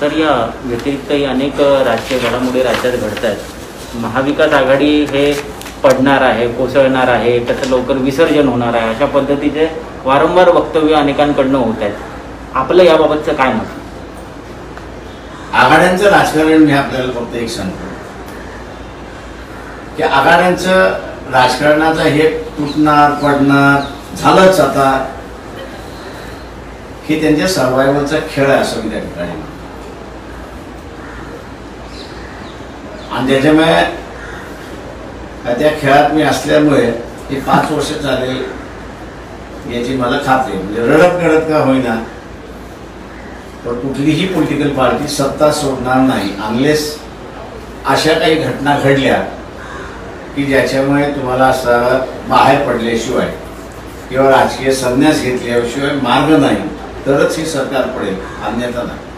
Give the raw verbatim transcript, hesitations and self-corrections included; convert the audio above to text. Sir, या व्यतिरिक्त अनेक राजकीय घडामोडी राज्यात घडत आहेत. महाविकास आघाडी हे पडणार आहे, कोसळणार आहे, त्याचं लवकर विसर्जन होणार आहे, अशा पद्धतीचे वारंवार वक्तव्य अनेकांकडून होत आहेत. आपलं याबाबतचं काय मत? आघाड्यांचं राजकारण हे आपल्याला फक्त एक सांगतो की आघाड्यांचं राजकारणाचा हे तुटणार पडणार झालंच आता, हे त्यांच्या सर्वायव्हलचा खेळ आहे असं विचार करायला. आणि त्याच्यामुळे त्या खेळात मी असल्यामुळे हे पाच वर्ष चालेल याची मला खात्री आहे. म्हणजे रडत गडत का होईना तर कुठलीही पॉलिटिकल पार्टी सत्ता सोडणार नाही अनलेस अशा काही घटना घडल्या की ज्याच्यामुळे तुम्हाला असं बाहेर पडल्याशिवाय किंवा राजकीय संन्यास घेतल्याशिवाय मार्ग नाही, तरच ही सरकार पडेल, अन्यथा नाही.